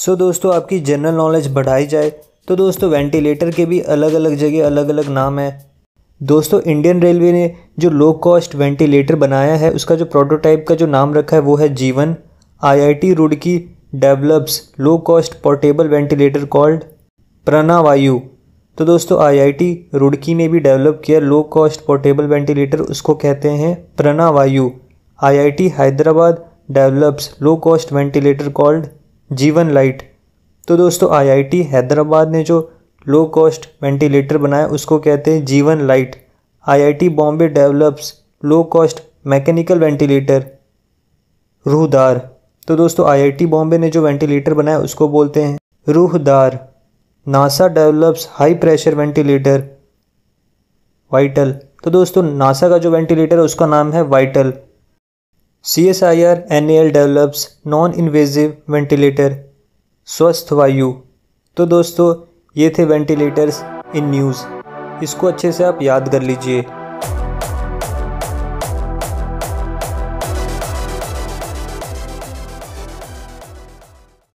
सो दोस्तों आपकी general knowledge बढ़ाई जाए तो दोस्तों वेंटिलेटर के भी अलग अलग जगह अलग अलग नाम है। दोस्तों इंडियन रेलवे ने जो लो कॉस्ट वेंटिलेटर बनाया है उसका जो प्रोटोटाइप का जो नाम रखा है वो है Jeevan. IIT Roorkee develops low cost portable ventilator called Pranavayu. तो दोस्तों आईआईटी रुड़की ने भी डेवलप किया लो कॉस्ट पोर्टेबल वेंटिलेटर, उसको कहते हैं Pranavayu. IIT Hyderabad develops low cost ventilator called Jeevan lite. तो दोस्तों आईआईटी हैदराबाद ने जो लो कॉस्ट वेंटिलेटर बनाया उसको कहते हैं Jeevan lite. IIT Bombay develops low cost mechanical ventilator Ruhdaar. तो दोस्तों आईआईटी बॉम्बे ने जो वेंटिलेटर बनाया उसको बोलते हैं Ruhdaar. NASA develops high pressure ventilator vital. तो दोस्तों नासा का जो वेंटिलेटर है उसका नाम है VITAL. CSIR NAAL develops non invasive ventilator Swasth Vayu. तो दोस्तों ये थे वेंटिलेटर्स इन न्यूज़, इसको अच्छे से आप याद कर लीजिए।